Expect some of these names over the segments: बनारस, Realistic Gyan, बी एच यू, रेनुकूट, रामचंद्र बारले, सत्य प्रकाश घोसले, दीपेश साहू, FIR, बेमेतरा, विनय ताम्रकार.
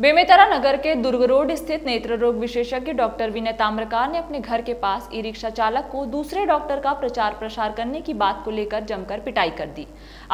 बेमेतरा नगर के दुर्ग रोड स्थित नेत्र रोग विशेषज्ञ डॉक्टर विनय ताम्रकार ने अपने घर के पास ई रिक्शा चालक को दूसरे डॉक्टर का प्रचार प्रसार करने की बात को लेकर जमकर पिटाई कर दी।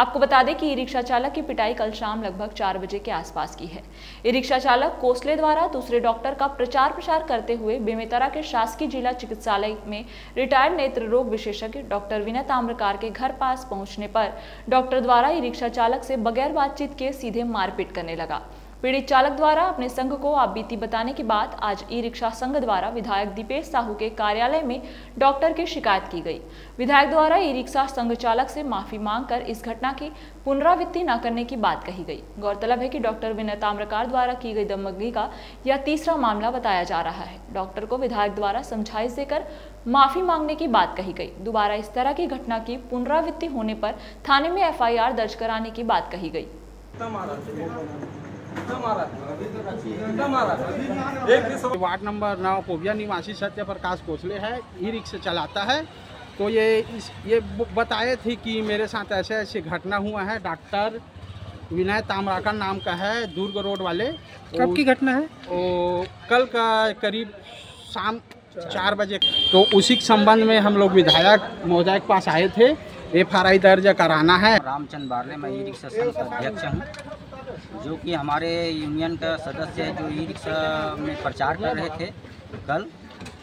आपको बता दें कि ई रिक्शा चालक की पिटाई कल शाम लगभग 4 बजे के आसपास की है। ई रिक्शा चालक घोसले द्वारा दूसरे डॉक्टर का प्रचार प्रसार करते हुए बेमेतरा के शासकीय जिला चिकित्सालय में रिटायर्ड नेत्र रोग विशेषज्ञ डॉक्टर विनय ताम्रकार के घर पास पहुँचने पर डॉक्टर द्वारा ई रिक्शा चालक से बगैर बातचीत के सीधे मारपीट करने लगा। पीड़ित चालक द्वारा अपने संघ को आपबीती बताने के बाद आज ई रिक्शा संघ द्वारा विधायक दीपेश साहू के कार्यालय में डॉक्टर की शिकायत की गई। विधायक द्वारा ई रिक्शा संघ चालक से माफी मांगकर इस घटना की पुनरावृत्ति न करने की बात कही गई। गौरतलब है कि डॉक्टर विनय ताम्रकार द्वारा की गई दमनगी का यह तीसरा मामला बताया जा रहा है। डॉक्टर को विधायक द्वारा समझाइश देकर माफी मांगने की बात कही गई। दोबारा इस तरह की घटना की पुनरावृत्ति होने पर थाने में FIR दर्ज कराने की बात कही गई। वार्ड नंबर 9 कोविया निवासी सत्य प्रकाश घोसले है, ई रिक्शा चलाता है। तो ये बताए थे कि मेरे साथ ऐसे ऐसे घटना हुआ है, डॉक्टर विनय ताम्रकार नाम का है, दुर्ग रोड वाले। कब की घटना है? कल का करीब शाम 4 बजे। तो उसी के संबंध में हम लोग विधायक महोदय के पास आए थे, FIR दर्ज कराना है। रामचंद्र बारले, मैं ई रिक्शा संघ का अध्यक्ष हूँ, जो कि हमारे यूनियन का सदस्य है, जो ई रिक्शा में प्रचार कर रहे थे कल।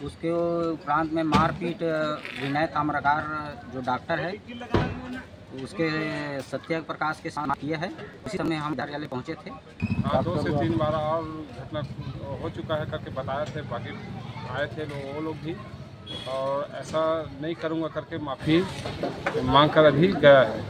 उसके उपरांत में मारपीट विनय ताम्रकार जो डॉक्टर है उसके सत्य प्रकाश के साथ किया है। उसी समय हम कार्यालय पहुंचे थे। 2 से 3 बार और घटना हो चुका है करके बताया थे, बाकी आए थे लोग, वो लोग भी, और ऐसा नहीं करूँगा करके माफ़ी मांग कर अभी गया है।